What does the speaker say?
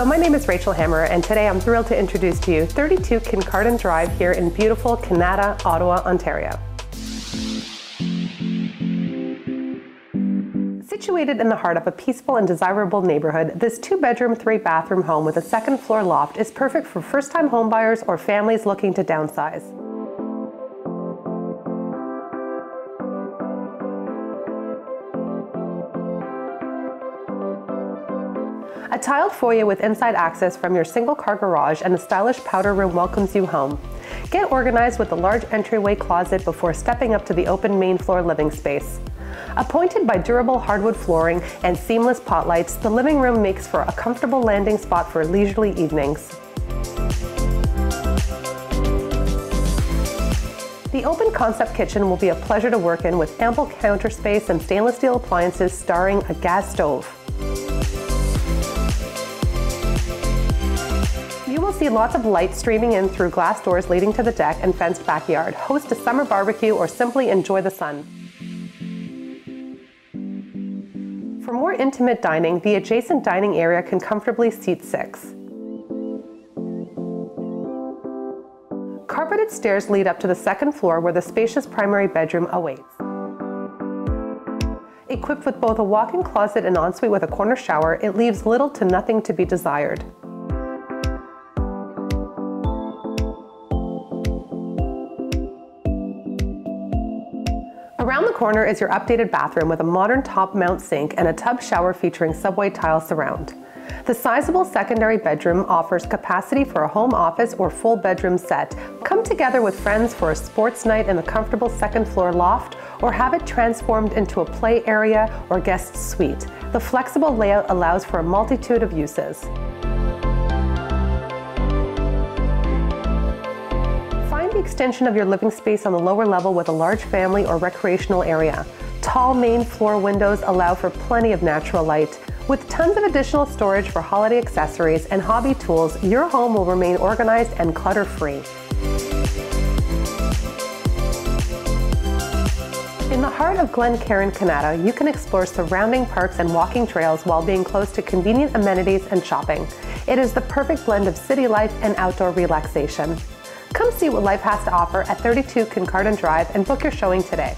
Hello, my name is Rachel Hammer, and today I'm thrilled to introduce to you 32 Kincardine Drive here in beautiful Kanata, Ottawa, Ontario. Situated in the heart of a peaceful and desirable neighborhood, this 2-bedroom, 3-bathroom home with a second-floor loft is perfect for first-time homebuyers or families looking to downsize. A tiled foyer with inside access from your single-car garage and a stylish powder room welcomes you home. Get organized with a large entryway closet before stepping up to the open main floor living space. Appointed by durable hardwood flooring and seamless pot lights, the living room makes for a comfortable landing spot for leisurely evenings. The open concept kitchen will be a pleasure to work in with ample counter space and stainless steel appliances starring a gas stove. You will see lots of light streaming in through glass doors leading to the deck and fenced backyard. Host a summer barbecue or simply enjoy the sun. For more intimate dining, the adjacent dining area can comfortably seat 6. Carpeted stairs lead up to the second floor where the spacious primary bedroom awaits. Equipped with both a walk-in closet and ensuite with a corner shower, it leaves little to nothing to be desired. Around the corner is your updated bathroom with a modern top-mount sink and a tub shower featuring subway tile surround. The sizable secondary bedroom offers capacity for a home office or full bedroom set. Come together with friends for a sports night in the comfortable second-floor loft, or have it transformed into a play area or guest suite. The flexible layout allows for a multitude of uses. Extension of your living space on the lower level with a large family or recreational area. Tall main floor windows allow for plenty of natural light. With tons of additional storage for holiday accessories and hobby tools, your home will remain organized and clutter-free. In the heart of Glen Cairn, Kanata, you can explore surrounding parks and walking trails while being close to convenient amenities and shopping. It is the perfect blend of city life and outdoor relaxation. Come see what life has to offer at 32 Kincardine Drive and book your showing today.